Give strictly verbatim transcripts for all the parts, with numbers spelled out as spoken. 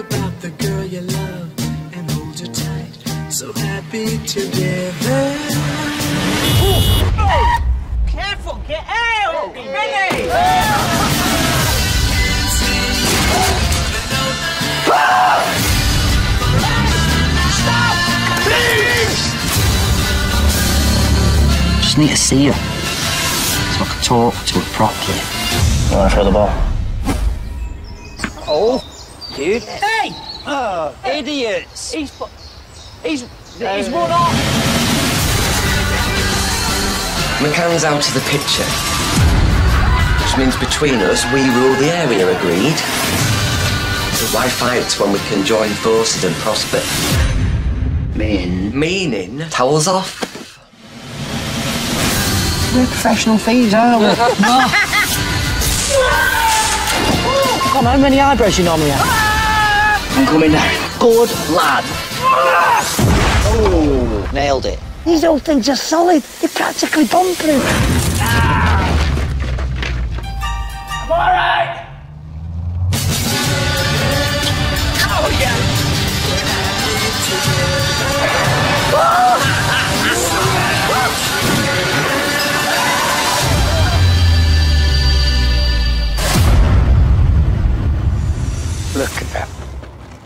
about the girl you love and hold her tight. So happy together. Ooh. Oh. Careful, get out! Ready? Hey. Oh. Ah. Stop! Please! Just need to see her so I can talk to her properly. You want to throw the ball? Oh. Dude. Hey! Oh, idiots! He's... He's... Um, he's run off! McCann's out of the picture. Which means between us, we rule the area, agreed? So why fight when we can join forces and prosper? Mean? Meaning? Towels off. We're professional thieves, aren't we? Oh. Come on, how many eyebrows you normally have? I'm coming now. Good lad. Oh, nailed it. These old things are solid. They're practically bomb-proof. Ah. I'm all right. Oh, yeah. Oh. Look at that.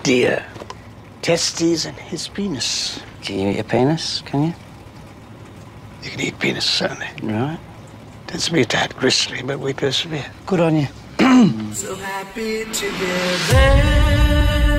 Dear testes and his penis. Can you eat a penis, can you? You can eat penis, certainly. Right. Tends to be that gristly, but we persevere. Good on you. So happy together.